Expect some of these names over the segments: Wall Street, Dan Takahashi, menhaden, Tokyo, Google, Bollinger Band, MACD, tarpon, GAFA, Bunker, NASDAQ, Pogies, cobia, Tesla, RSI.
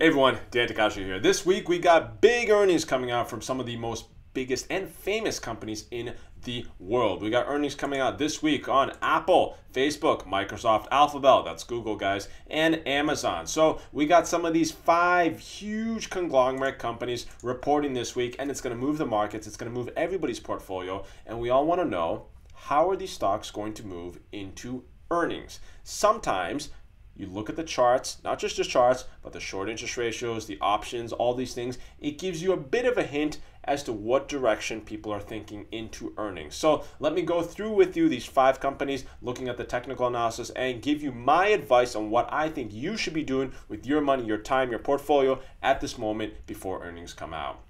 Hey everyone, Dan Takahashi here. This week we got big earnings coming out from some of the most biggest and famous companies in the world. We got earnings coming out this week on Apple, Facebook, Microsoft, Alphabet, that's Google guys, and Amazon. So we got some of these five huge conglomerate companies reporting this week, and it's going to move the markets, it's going to move everybody's portfolio, and we all want to know, how are these stocks going to move into earnings? Sometimes you look at the charts, not just the charts, but the short interest ratios, the options, all these things. It gives you a bit of a hint as to what direction people are thinking into earnings. So let me go through with you these five companies, looking at the technical analysis, and give you my advice on what I think you should be doing with your money, your time, your portfolio at this moment before earnings come out.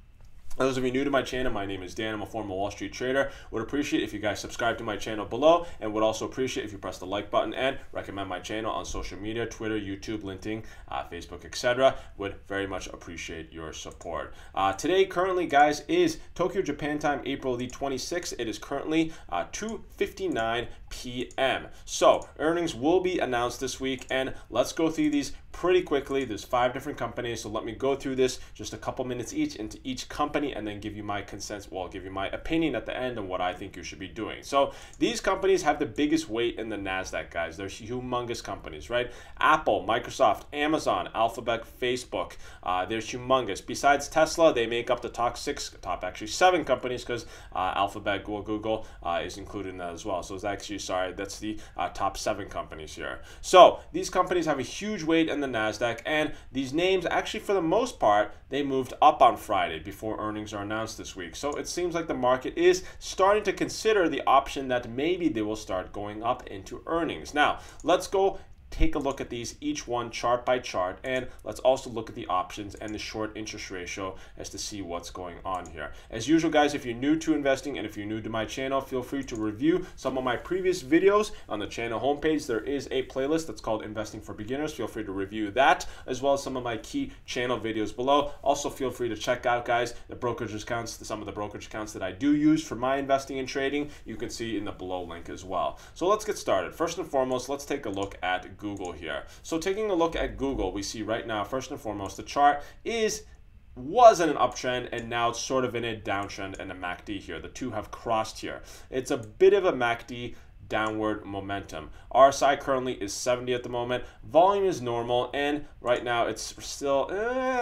Those of you new to my channel, my name is Dan. I'm a former Wall Street trader. Would appreciate if you guys subscribe to my channel below, and would also appreciate if you press the like button and recommend my channel on social media, Twitter, YouTube, LinkedIn, Facebook, etc. Would very much appreciate your support. Today, currently, guys, is Tokyo, Japan time, April the 26th. It is currently 2:59 p.m. So earnings will be announced this week, and let's go through these pretty quickly. There's five different companies, so let me go through this just a couple minutes each into each company, and then give you my consent, well, give you my opinion at the end on what I think you should be doing. So these companies have the biggest weight in the NASDAQ, guys. They're humongous companies, right? Apple, Microsoft, Amazon, Alphabet, Facebook. They're humongous. Besides Tesla, they make up the top seven companies, because Alphabet, Google is included in that as well. So it's actually, sorry, that's the top seven companies here. So these companies have a huge weight in the NASDAQ, and these names actually, for the most part, they moved up on Friday before earnings are announced this week. So it seems like the market is starting to consider the option that maybe they will start going up into earnings. Now, let's go take a look at these, each one chart by chart, and let's also look at the options and the short interest ratio as to see what's going on here. As usual, guys, if you're new to investing and if you're new to my channel, feel free to review some of my previous videos on the channel homepage. There is a playlist that's called Investing for Beginners. Feel free to review that, as well as some of my key channel videos below. Also, feel free to check out, guys, the brokerage accounts, some of the brokerage accounts that I do use for my investing and trading. You can see in the below link as well. So let's get started. First and foremost, let's take a look at Google here. So taking a look at Google, we see right now, first and foremost, the chart was in an uptrend, and now it's sort of in a downtrend and a MACD here. The two have crossed here. It's a bit of a MACD downward momentum. RSI currently is 70 at the moment. Volume is normal, and right now it's still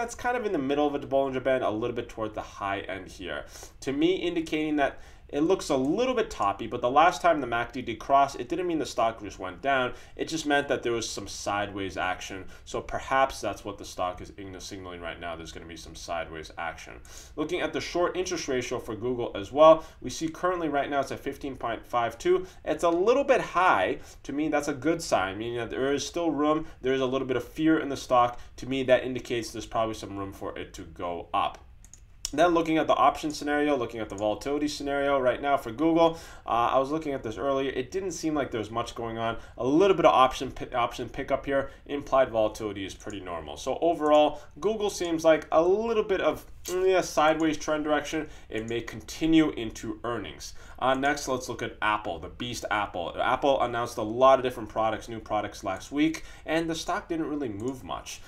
it's kind of in the middle of the Bollinger Band, a little bit toward the high end here. To me, indicating that it looks a little bit toppy, but the last time the MACD did cross, it didn't mean the stock just went down. It just meant that there was some sideways action. So perhaps that's what the stock is signaling right now. There's going to be some sideways action. Looking at the short interest ratio for Google as well, we see currently right now it's at 15.52. It's a little bit high. To me, that's a good sign, meaning that there is still room. There is a little bit of fear in the stock. To me, that indicates there's probably some room for it to go up. Then looking at the option scenario, looking at the volatility scenario right now for Google, I was looking at this earlier. It didn't seem like there was much going on. A little bit of option pickup here. Implied volatility is pretty normal. So overall, Google seems like a little bit of sideways trend direction. It may continue into earnings. Next, let's look at Apple, the beast Apple. Apple announced a lot of different products, new products last week, and the stock didn't really move much.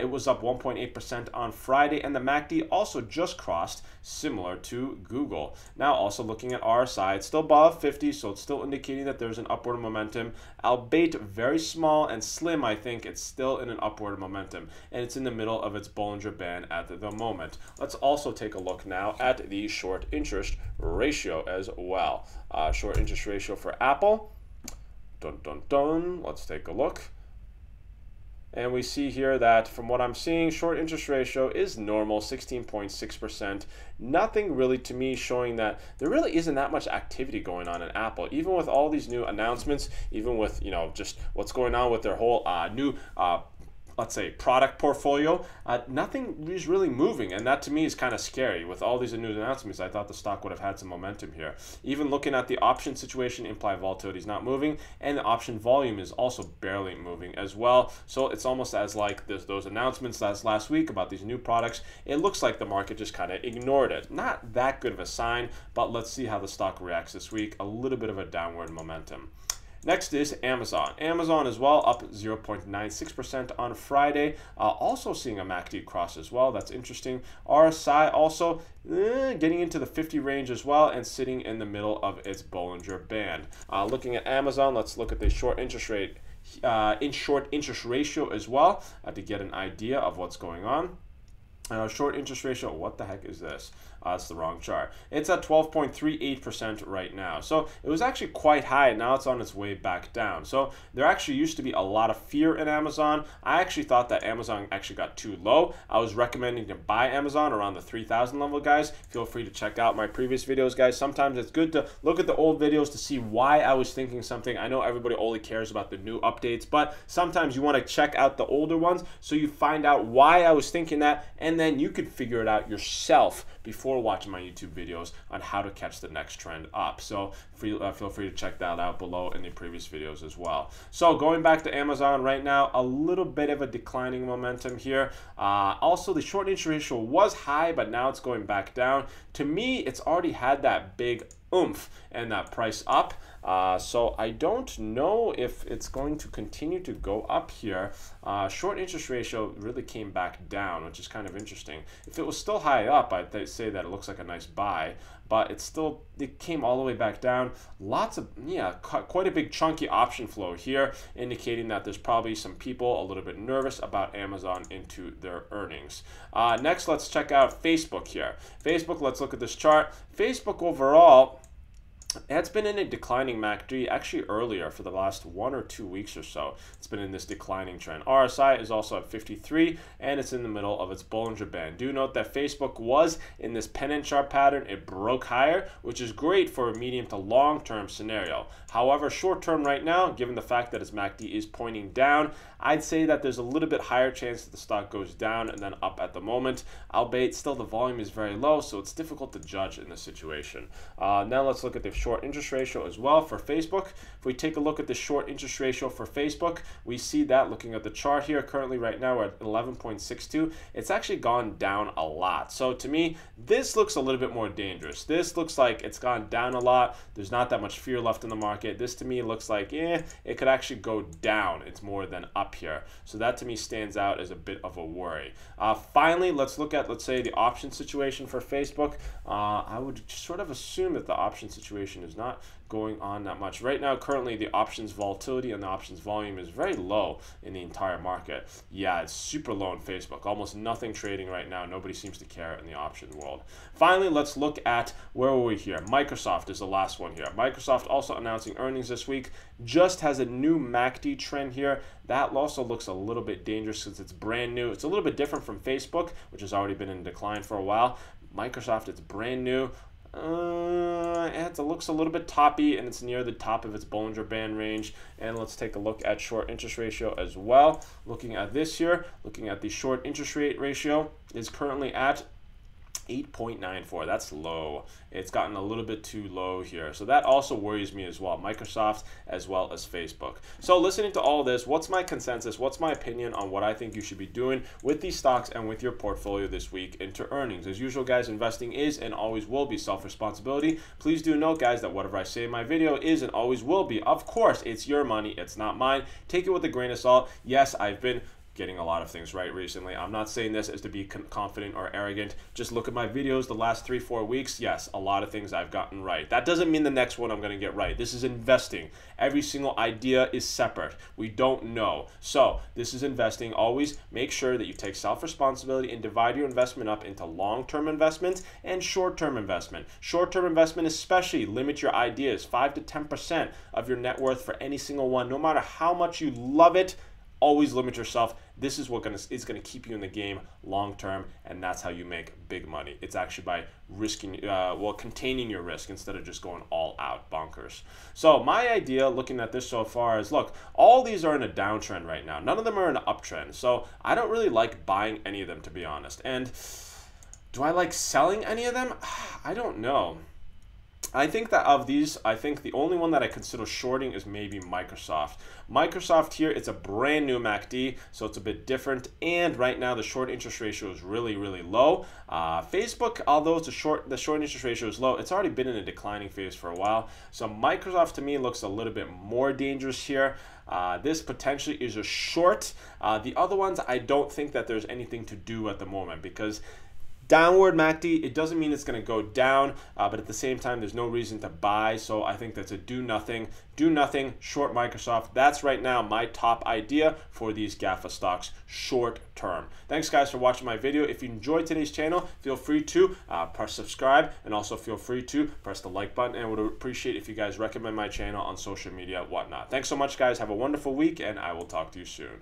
It was up 1.8% on Friday, and the MACD also just crossed, similar to Google. Now, also looking at RSI, it's still above 50, so it's still indicating that there's an upward momentum, albeit very small and slim. I think it's still in an upward momentum, and it's in the middle of its Bollinger Band at the moment. Let's also take a look now at the short interest ratio as well. Short interest ratio for Apple. Dun dun dun. Let's take a look. And we see here that, from what I'm seeing, short interest ratio is normal, 16.6%. Nothing really, to me, showing that there really isn't that much activity going on in Apple. Even with all these new announcements, even with, you know, just what's going on with their whole new let's say product portfolio, nothing is really moving, and that to me is kind of scary. With all these new announcements, I thought the stock would have had some momentum here. Even looking at the option situation, implied volatility is not moving, and the option volume is also barely moving as well. So it's almost as like there's those announcements last week about these new products. It looks like the market just kind of ignored it. Not that good of a sign, but let's see how the stock reacts this week. A little bit of a downward momentum. Next is Amazon. Amazon as well, up 0.96% on Friday. Also seeing a MACD cross as well. That's interesting. RSI also getting into the 50 range as well and sitting in the middle of its Bollinger Band. Looking at Amazon, let's look at the short interest rate, short interest ratio as well to get an idea of what's going on. Short interest ratio, what the heck is this? It's the wrong chart. It's at 12.38% right now. So it was actually quite high. Now it's on its way back down. So there actually used to be a lot of fear in Amazon. I actually thought that Amazon actually got too low. I was recommending to buy Amazon around the 3,000 level, guys. Feel free to check out my previous videos, guys. Sometimes it's good to look at the old videos to see why I was thinking something. I know everybody only cares about the new updates, but sometimes you want to check out the older ones so you find out why I was thinking that, and then you could figure it out yourself before watching my YouTube videos on how to catch the next trend up. So feel free to check that out below in the previous videos as well. So going back to Amazon right now, a little bit of a declining momentum here. Also, the short interest ratio was high, but now it's going back down. To me, it's already had that big oomph and that price up. So I don't know if it's going to continue to go up here. Short interest ratio really came back down, which is kind of interesting. If it was still high up, I'd say that it looks like a nice buy, but it's still, it came all the way back down. Lots of, yeah, quite a big chunky option flow here, indicating that there's probably some people a little bit nervous about Amazon into their earnings. Next, let's check out Facebook here. Facebook, let's look at this chart. Facebook overall, it's been in a declining MACD actually earlier for the last 1 or 2 weeks or so. It's been in this declining trend. RSI is also at 53 and it's in the middle of its Bollinger Band. Do note that Facebook was in this pennant chart pattern. It broke higher, which is great for a medium to long-term scenario. However, short-term right now, given the fact that its MACD is pointing down, I'd say that there's a little bit higher chance that the stock goes down and then up at the moment, albeit still the volume is very low, so it's difficult to judge in this situation. Now let's look at the short interest ratio as well for Facebook. If we take a look at the short interest ratio for Facebook, we see that looking at the chart here, currently right now we're at 11.62. It's actually gone down a lot. So to me, this looks a little bit more dangerous. This looks like it's gone down a lot. There's not that much fear left in the market. This to me looks like, it could actually go down. It's more than up here. So that to me stands out as a bit of a worry. Finally, let's look at, let's say, the option situation for Facebook. I would sort of assume that the option situation is not going on that much. Right now, currently, the options volatility and the options volume is very low in the entire market. Yeah, it's super low on Facebook. Almost nothing trading right now. Nobody seems to care in the option world. Finally, let's look at, where were we here? Microsoft is the last one here. Microsoft also announcing earnings this week. Just has a new MACD trend here. That also looks a little bit dangerous since it's brand new. It's a little bit different from Facebook, which has already been in decline for a while. Microsoft, it's brand new. It looks a little bit toppy and it's near the top of its Bollinger Band range. And let's take a look at short interest ratio as well. Looking at this here, looking at the short interest rate ratio is currently at 8.94. That's low. It's gotten a little bit too low here. So that also worries me as well. Microsoft as well as Facebook. So listening to all this, what's my consensus? What's my opinion on what I think you should be doing with these stocks and with your portfolio this week into earnings? As usual, guys, investing is and always will be self-responsibility. Please do note, guys, that whatever I say in my video is and always will be. Of course, it's your money. It's not mine. Take it with a grain of salt. Yes, I've been getting a lot of things right recently. I'm not saying this as to be confident or arrogant. Just look at my videos the last 3-4 weeks. Yes, a lot of things I've gotten right. That doesn't mean the next one I'm going to get right. This is investing. Every single idea is separate. We don't know. So this is investing. Always make sure that you take self-responsibility and divide your investment up into long-term investment and short-term investment. Short-term investment especially, limit your ideas. 5 to 10% of your net worth for any single one. No matter how much you love it, always limit yourself. This is what is going to keep you in the game long term, and that's how you make big money. It's actually by risking, containing your risk instead of just going all out bonkers. So my idea looking at this so far is, look, all these are in a downtrend right now. None of them are in an uptrend. So I don't really like buying any of them, to be honest. And do I like selling any of them? I don't know. I think that of these, I think the only one that I consider shorting is maybe Microsoft. Microsoft here, it's a brand new MACD, so it's a bit different. And right now, the short interest ratio is really, really low. Facebook, although it's the short interest ratio is low, it's already been in a declining phase for a while. So Microsoft to me looks a little bit more dangerous here. This potentially is a short. The other ones, I don't think that there's anything to do at the moment, because downward MACD, it doesn't mean it's going to go down, but at the same time, there's no reason to buy. So I think that's a do nothing, short Microsoft. That's right now my top idea for these GAFA stocks short term. Thanks guys for watching my video. If you enjoyed today's channel, feel free to press subscribe, and also feel free to press the like button, and I would appreciate if you guys recommend my channel on social media, whatnot. Thanks so much guys. Have a wonderful week, and I will talk to you soon.